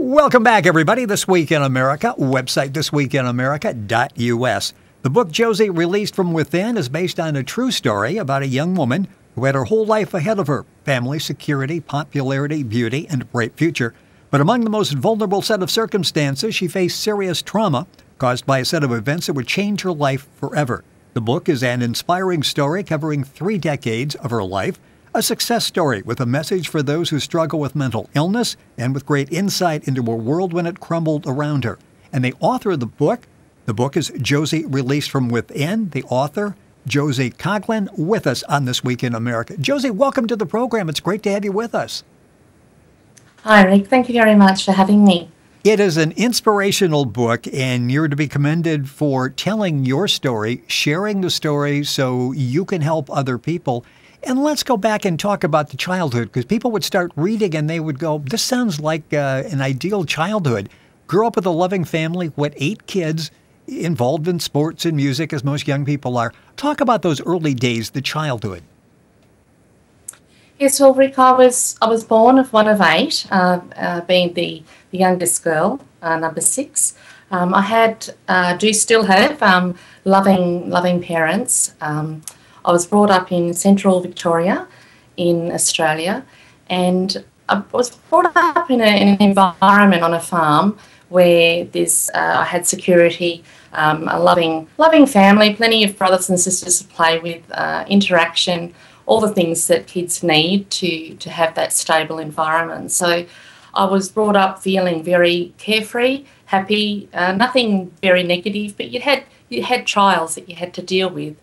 Welcome back, everybody. This Week in America, website thisweekinamerica.us. The book Josie Released from Within is based on a true story about a young woman who had her whole life ahead of her, family, security, popularity, beauty, and a bright future. But among the most vulnerable set of circumstances, she faced serious trauma caused by a set of events that would change her life forever. The book is an inspiring story covering 3 decades of her life, a success story with a message for those who struggle with mental illness and with great insight into a world when it crumbled around her. And the author of the book is Josie Released from Within, the author, Josie Coghlan, with us on This Week in America. Josie, welcome to the program. It's great to have you with us. Hi, Rick. Thank you very much for having me. It is an inspirational book, and you're to be commended for telling your story, sharing the story so you can help other people. And let's go back and talk about the childhood, because people would start reading and they would go, this sounds like an ideal childhood. Grew up with a loving family, what, 8 kids, involved in sports and music, as most young people are. Talk about those early days, the childhood. Yes, well, Rick, I was born of one of 8, being the youngest girl, number 6. I had, do still have, loving parents. I was brought up in central Victoria in Australia, and I was brought up in an environment on a farm where I had security, a loving family, plenty of brothers and sisters to play with, interaction, all the things that kids need to have that stable environment. So I was brought up feeling very carefree, happy, nothing very negative, but you had trials that you had to deal with,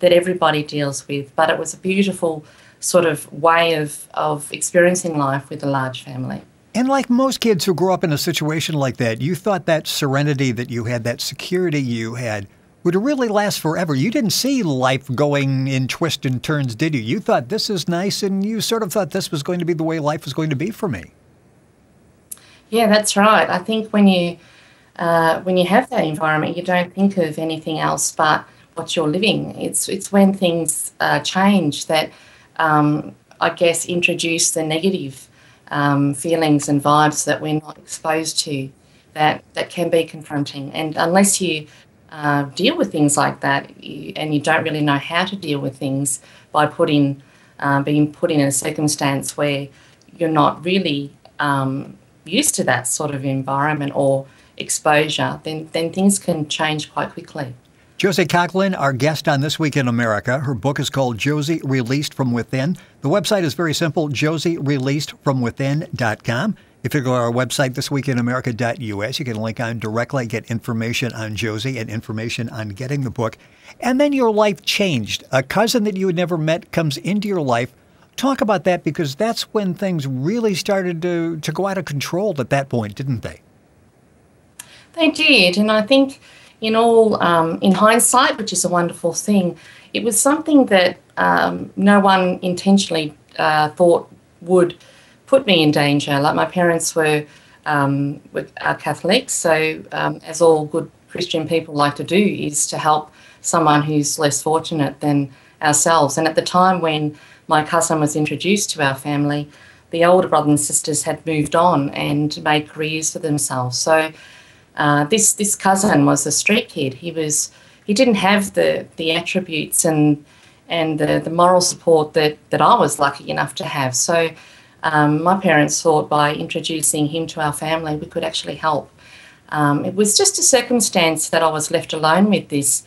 that everybody deals with, but it was a beautiful sort of way of experiencing life with a large family. And like most kids who grew up in a situation like that, you thought that serenity that you had, that security you had, would really last forever. You didn't see life going in twists and turns, did you? You thought this is nice, and you sort of thought this was going to be the way life was going to be for me. Yeah, that's right. I think when you have that environment, you don't think of anything else but what you're living. It's when things change that I guess introduce the negative feelings and vibes that we're not exposed to, that can be confronting. And unless you deal with things like that, and you don't really know how to deal with things by being put in a circumstance where you're not really used to that sort of environment or exposure, then things can change quite quickly. Josie Coghlan, our guest on This Week in America. Her book is called Josie Released from Within. The website is very simple, josiereleasedfromwithin.com. If you go to our website, thisweekinamerica.us, you can link on directly, get information on Josie and information on getting the book. And then your life changed. A cousin that you had never met comes into your life. Talk about that, because that's when things really started to go out of control at that point, didn't they? They did, and I think in hindsight, which is a wonderful thing, it was something that no one intentionally thought would put me in danger. Like, my parents were Catholics, so as all good Christian people like to do, is to help someone who's less fortunate than ourselves. And at the time when my cousin was introduced to our family, the older brothers and sisters had moved on and made careers for themselves. So this cousin was a street kid. He didn't have the attributes and the moral support that I was lucky enough to have. So my parents thought by introducing him to our family, we could actually help. It was just a circumstance that I was left alone with this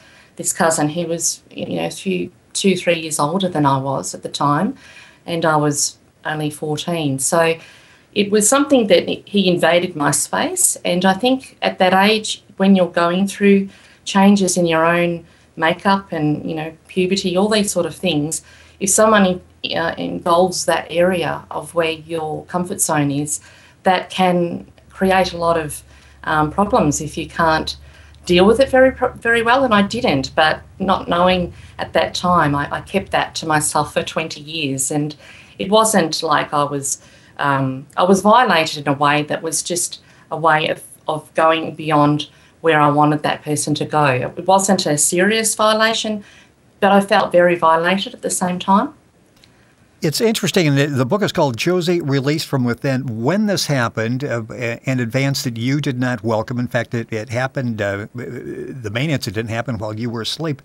cousin. He was, a few 2-3 years older than I was at the time, and I was only 14. So it was something that he invaded my space, and I think at that age, when you're going through changes in your own makeup and, puberty, all these sort of things, if someone involves that area of where your comfort zone is, that can create a lot of problems if you can't deal with it very, very well, and I didn't, but not knowing at that time, I kept that to myself for 20 years, and it wasn't like I was violated in a way that was just a way of going beyond where I wanted that person to go. It wasn't a serious violation, but I felt very violated at the same time. It's interesting, and the book is called Josie Released from Within. When this happened, an advance that you did not welcome, in fact, it happened, the main incident happened while you were asleep.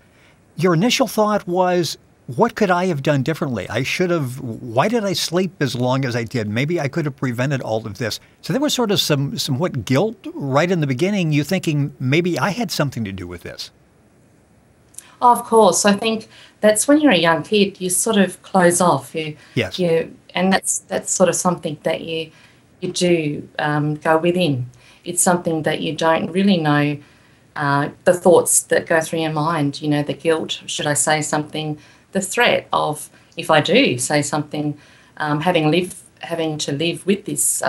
Your initial thought was, what could I have done differently? Why did I sleep as long as I did? Maybe I could have prevented all of this. So there was sort of somewhat guilt right in the beginning, you thinking, maybe I had something to do with this. Oh, of course. I think that's when you're a young kid, you sort of close off. And that's sort of something that you do go within. It's something that you don't really know, the thoughts that go through your mind, you know, the guilt, should I say something, the threat of if I do say something, having to live with this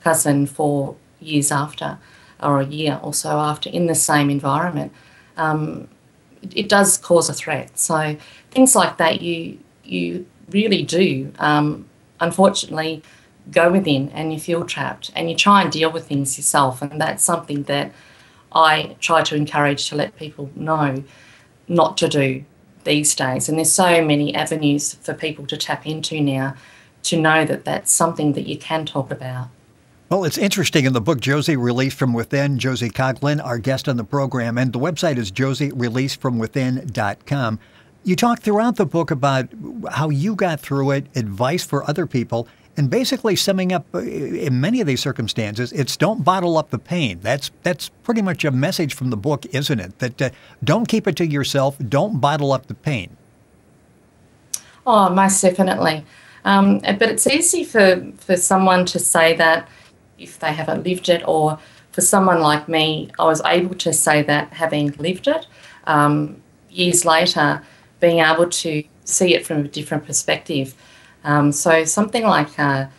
cousin for years after, or a year or so after, in the same environment. It does cause a threat. So things like that, you really do, unfortunately, go within, and you feel trapped, and you try and deal with things yourself. And that's something that I try to encourage to let people know not to do these days. And there's so many avenues for people to tap into now to know that that's something that you can talk about. Well, it's interesting. In the book, Josie Released from Within, Josie Coghlan, our guest on the program, and the website is josiereleasedfromwithin.com. You talk throughout the book about how you got through it, advice for other people, and basically summing up, in many of these circumstances, it's don't bottle up the pain. That's pretty much a message from the book, isn't it? That don't keep it to yourself, don't bottle up the pain. Oh, most definitely. But it's easy for someone to say that if they haven't lived it, or for someone like me, I was able to say that having lived it, years later, being able to see it from a different perspective. So something like that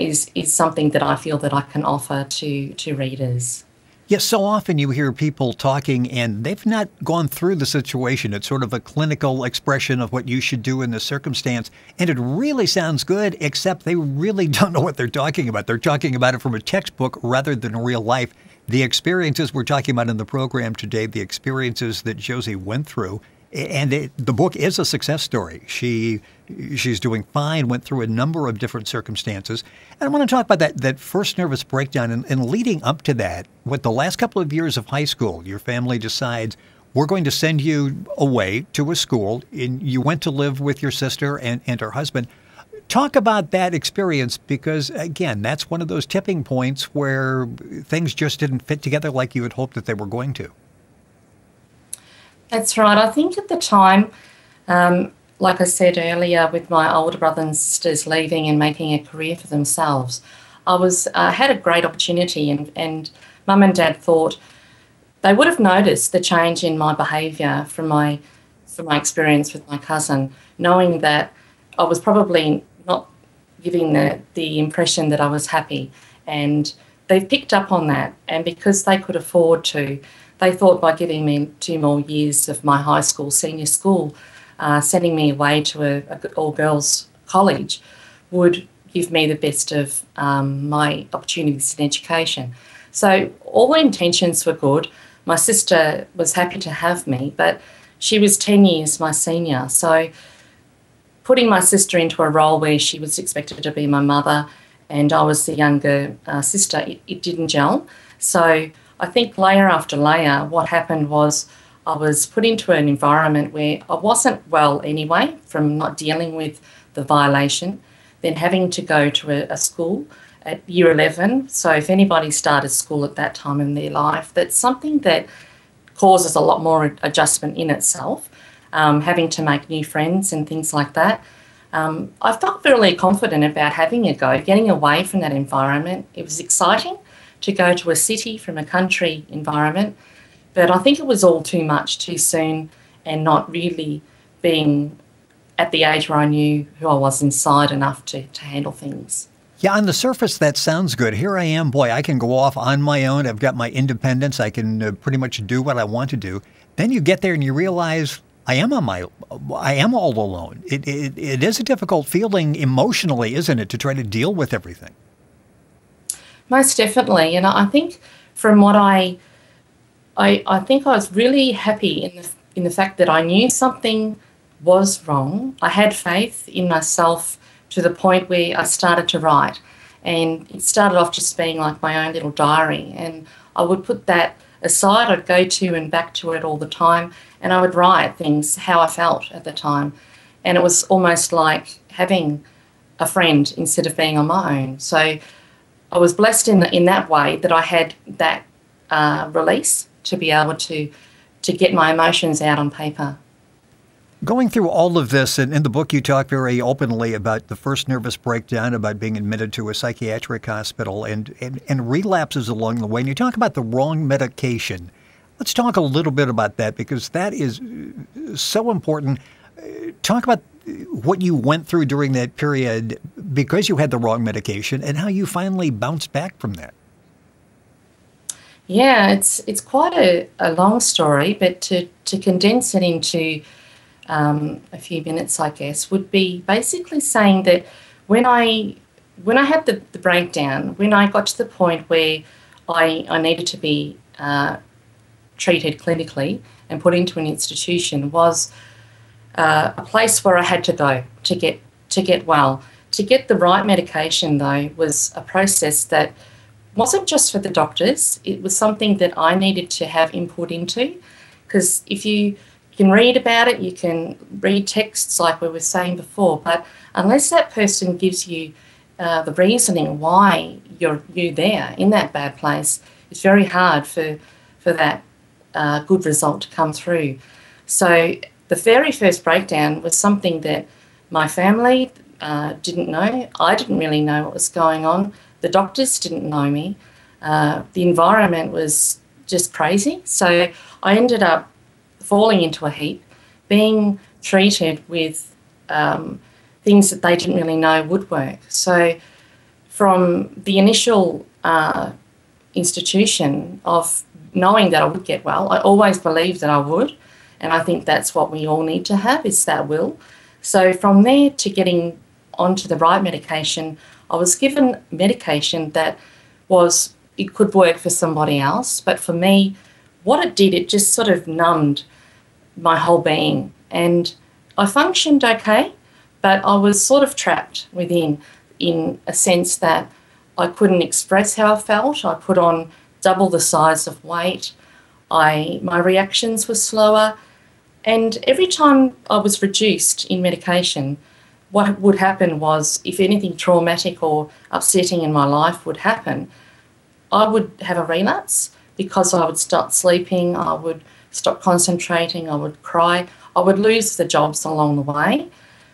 is something that I feel that I can offer to readers. Yes, so often you hear people talking and they've not gone through the situation. It's sort of a clinical expression of what you should do in the circumstance. And it really sounds good, except they really don't know what they're talking about. They're talking about it from a textbook rather than real life. The experiences we're talking about in the program today, the experiences that Josie went through, and the book is a success story. She's doing fine, went through a number of different circumstances. And I want to talk about that first nervous breakdown. And leading up to that, with the last couple of years of high school, your family decides, we're going to send you away to a school. And you went to live with your sister and her husband. Talk about that experience, because, again, that's one of those tipping points where things just didn't fit together like you had hoped that they were going to. That's right. I think at the time, like I said earlier, with my older brother and sisters leaving and making a career for themselves, I had a great opportunity, and Mum and Dad thought they would have noticed the change in my behaviour from my experience with my cousin, knowing that I was probably not giving the impression that I was happy. And they picked up on that, and because they could afford to, they thought by giving me 2 more years of my high school, senior school, sending me away to an all-girls college would give me the best of my opportunities in education. So all intentions were good. My sister was happy to have me, but she was 10 years my senior. So putting my sister into a role where she was expected to be my mother and I was the younger sister, it didn't gel. So I think layer after layer, what happened was I was put into an environment where I wasn't well anyway, from not dealing with the violation, then having to go to a school at year 11. So if anybody started school at that time in their life, that's something that causes a lot more adjustment in itself, having to make new friends and things like that. I felt really confident about having a go, getting away from that environment. It was exciting to go to a city from a country environment. But I think it was all too much too soon, and not really being at the age where I knew who I was inside enough to handle things. Yeah, on the surface, that sounds good. Here I am, boy, I can go off on my own. I've got my independence. I can pretty much do what I want to do. Then you get there and you realize I am all alone. It is a difficult feeling emotionally, isn't it, to try to deal with everything? Most definitely, and I think from what I think I was really happy in the fact that I knew something was wrong. I had faith in myself to the point where I started to write. And it started off just being like my own little diary. And I would put that aside. I'd go to and back to it all the time. And I would write things, how I felt at the time. And it was almost like having a friend instead of being on my own. So I was blessed in that way that I had that release to be able to get my emotions out on paper. Going through all of this, and in the book you talk very openly about the first nervous breakdown, about being admitted to a psychiatric hospital and relapses along the way. And you talk about the wrong medication. Let's talk a little bit about that because that is so important. Talk about what you went through during that period because you had the wrong medication and how you finally bounced back from that. Yeah, it's quite a long story, but to condense it into a few minutes, I guess, would be basically saying that when I had the breakdown, when I got to the point where I needed to be treated clinically and put into an institution, was a place where I had to go to get well. To get the right medication, though, was a process that wasn't just for the doctors. It was something that I needed to have input into, because if you can read about it, you can read texts like we were saying before, but unless that person gives you the reasoning why you're there in that bad place, it's very hard for that good result to come through. So the very first breakdown was something that my family didn't know. I didn't really know what was going on. The doctors didn't know me. The environment was just crazy. So I ended up falling into a heap, being treated with things that they didn't really know would work. So from the initial institution of knowing that I would get well, I always believed that I would, and I think that's what we all need to have, is that will. So from there to getting onto the right medication, I was given medication that was, it could work for somebody else, but for me, what it did, it just sort of numbed my whole being, and I functioned okay, but I was sort of trapped within, in a sense that I couldn't express how I felt. I put on double the size of weight. My reactions were slower, and every time I was reduced in medication, what would happen was, if anything traumatic or upsetting in my life would happen, I would have a relapse, because I would stop sleeping, I would stop concentrating, I would cry, I would lose the jobs along the way.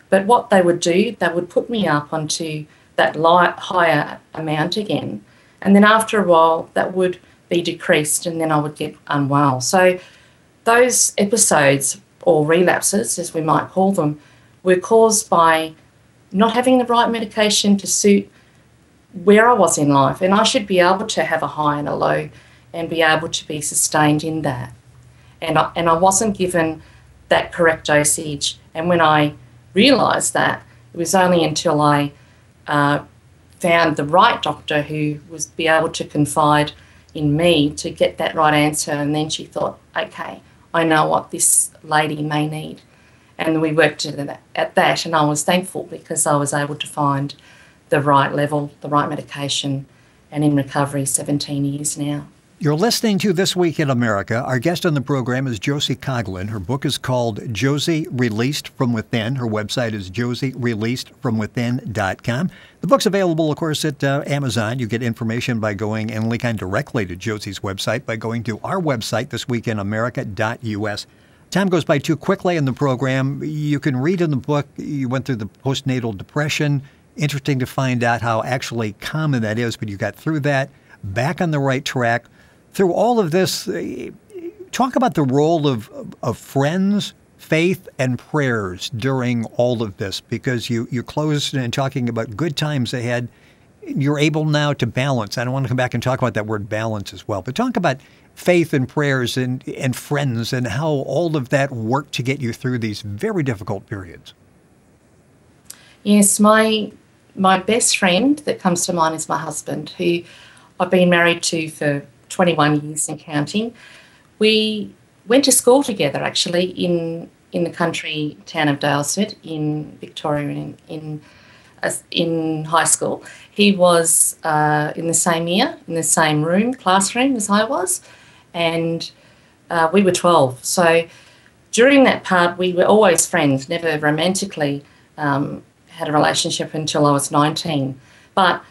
But what they would do, they would put me up onto that higher amount again. And then after a while, that would be decreased, and then I would get unwell. So those episodes, or relapses as we might call them, were caused by not having the right medication to suit where I was in life. And I should be able to have a high and a low and be able to be sustained in that. And I wasn't given that correct dosage. And when I realised that, it was only until I found the right doctor who was be able to confide in me to get that right answer. And then she thought, okay, I know what this lady may need. And we worked at that, and I was thankful because I was able to find the right level, the right medication, and in recovery 17 years now. You're listening to This Week in America. Our guest on the program is Josie Coghlan. Her book is called Josie Released from Within. Her website is josiereleasedfromwithin.com. The book's available, of course, at Amazon. You get information by going and link on directly to Josie's website by going to our website, thisweekinamerica.us. Time goes by too quickly in the program. You can read in the book, you went through the postnatal depression. Interesting to find out how actually common that is, but you got through that, back on the right track. Through all of this, talk about the role of friends, faith, and prayers during all of this, because you closed in talking about good times ahead. You're able now to balance. I don't want to come back and talk about that word balance as well, but talk about faith and prayers and friends and how all of that worked to get you through these very difficult periods. Yes, my best friend that comes to mind is my husband, who I've been married to for 21 years and counting. We went to school together, actually, in in the country town of Dalesford in Victoria in high school. He was in the same year, in the same room, classroom as I was, and we were 12. So during that part, we were always friends, never romantically had a relationship until I was 19. But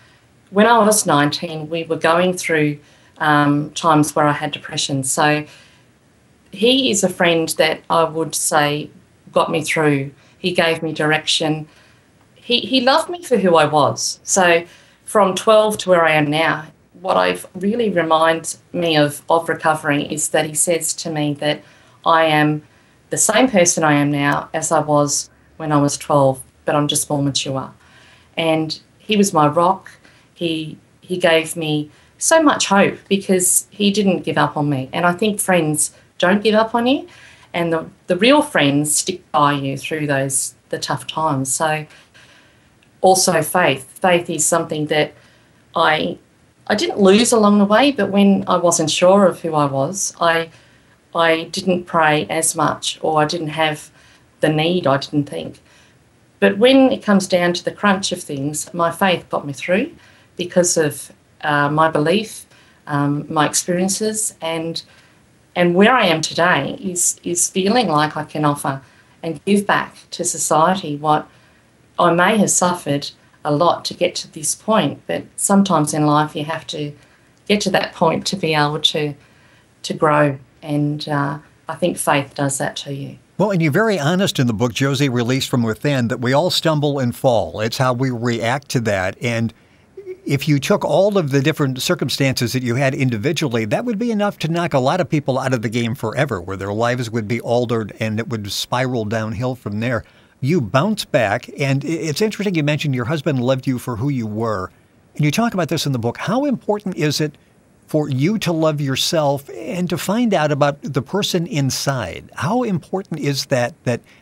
when I was 19, we were going through times where I had depression. So he is a friend that I would say got me through. He gave me direction. He loved me for who I was. So from 12 to where I am now, what I've really reminds me of recovery is that he says to me that I am the same person I am now as I was when I was 12, but I'm just more mature. And he was my rock. He gave me so much hope because he didn't give up on me. And I think friends don't give up on you, and the real friends stick by you through the tough times. So also faith. Faith is something that I didn't lose along the way, but when I wasn't sure of who I was, I didn't pray as much, or I didn't have the need, I didn't think. But when it comes down to the crunch of things, my faith got me through because of my belief, my experiences, and where I am today is feeling like I can offer and give back to society what I may have suffered a lot to get to this point, but sometimes in life you have to get to that point to be able to grow, and I think faith does that to you. Well, and you're very honest in the book, Josie Released from Within, that we all stumble and fall. It's how we react to that, and if you took all of the different circumstances that you had individually, that would be enough to knock a lot of people out of the game forever, where their lives would be altered and it would spiral downhill from there. You bounce back, and it's interesting you mentioned your husband loved you for who you were, and you talk about this in the book. How important is it for you to love yourself and to find out about the person inside? How important is that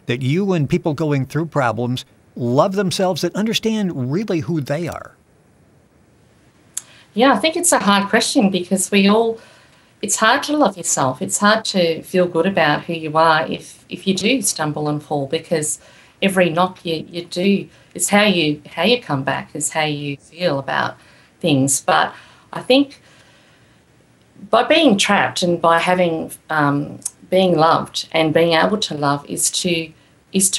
you and people going through problems love themselves and understand really who they are? Yeah, I think it's a hard question because it's hard to love yourself. It's hard to feel good about who you are if you do stumble and fall, because every knock you do, it's how you come back, is how you feel about things. But I think by being trapped and by having being loved and being able to love is to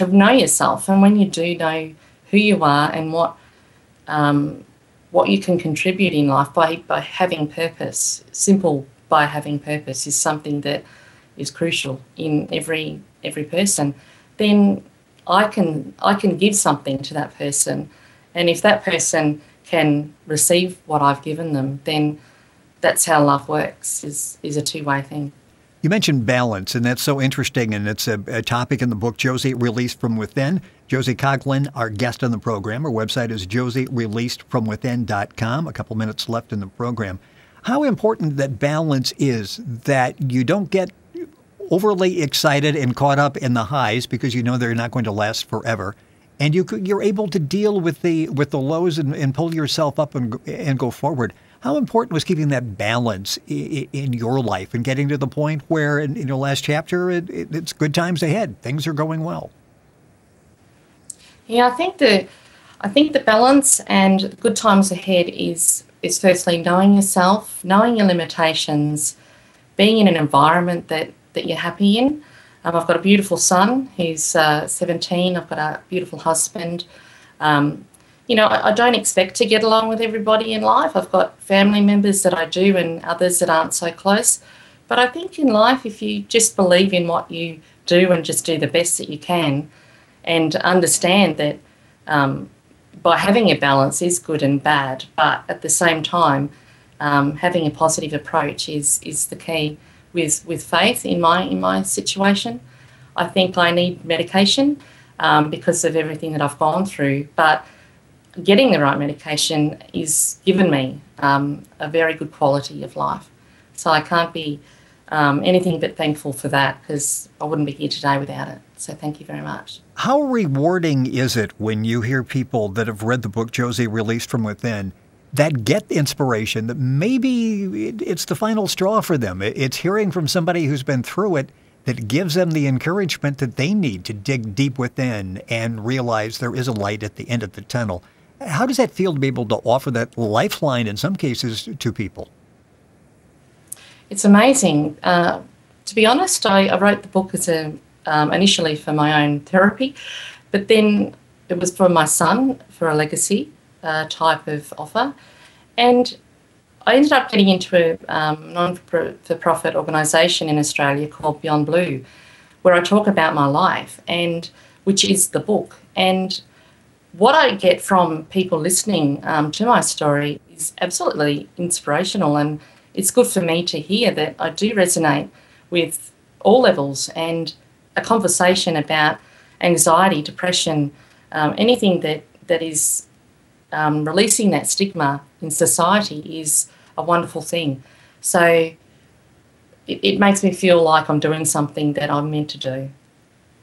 know yourself. And when you do know who you are and what you can contribute in life by having purpose, simple by having purpose is something that is crucial in every person, then I can give something to that person. And if that person can receive what I've given them, then that's how love works, is a two-way thing. You mentioned balance, and that's so interesting, and it's a topic in the book, Josie Released from Within. Josie Coghlan, our guest on the program. Her website is josiereleasedfromwithin.com. A couple minutes left in the program. How important that balance is, that you don't get overly excited and caught up in the highs because you know they're not going to last forever, and you're able to deal with the lows and pull yourself up and go forward. How important was keeping that balance in your life and getting to the point where, in your last chapter, it's good times ahead, things are going well? Yeah, I think the balance and good times ahead is firstly knowing yourself, knowing your limitations, being in an environment that you're happy in. I've got a beautiful son who's 17. I've got a beautiful husband. You know, I don't expect to get along with everybody in life. I've got family members that I do and others that aren't so close. But I think in life, if you just believe in what you do and just do the best that you can and understand that by having a balance is good and bad, but at the same time, having a positive approach is the key with faith in my situation. I think I need medication because of everything that I've gone through, but getting the right medication is given me a very good quality of life. So I can't be anything but thankful for that, because I wouldn't be here today without it. So thank you very much. How rewarding is it when you hear people that have read the book, Josie Released from Within, that get inspiration, that maybe it's the final straw for them? It's hearing from somebody who's been through it that gives them the encouragement that they need to dig deep within and realize there is a light at the end of the tunnel. How does that feel to be able to offer that lifeline in some cases to people? It's amazing. To be honest, I wrote the book as initially for my own therapy, but then it was for my son, for a legacy type of offer. And I ended up getting into a non-for-profit organisation in Australia called Beyond Blue, where I talk about my life, and which is the book. And what I get from people listening to my story is absolutely inspirational, and it's good for me to hear that I do resonate with all levels, and a conversation about anxiety, depression, anything that is releasing that stigma in society is a wonderful thing. So it makes me feel like I'm doing something that I'm meant to do.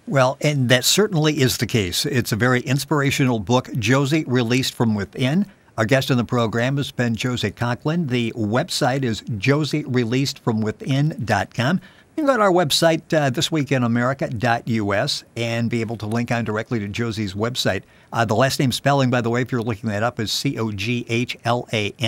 Well, and that certainly is the case. It's a very inspirational book, Josie Released from Within. Our guest on the program has been Josie Coghlan. The website is josiereleasedfromwithin.com. You can go to our website, thisweekinamerica.us, and be able to link on directly to Josie's website. The last name spelling, by the way, if you're looking that up, is C-O-G-H-L-A-N.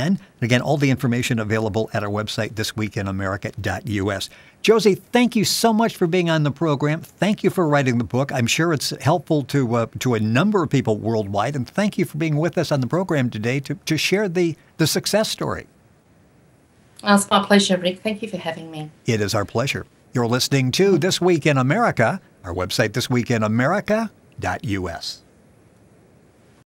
And again, all the information available at our website, thisweekinamerica.us. Josie, thank you so much for being on the program. Thank you for writing the book. I'm sure it's helpful to a number of people worldwide. And thank you for being with us on the program today to share the success story. Well, it's my pleasure, Rick. Thank you for having me. It is our pleasure. You're listening to This Week in America, our website, thisweekinamerica.us.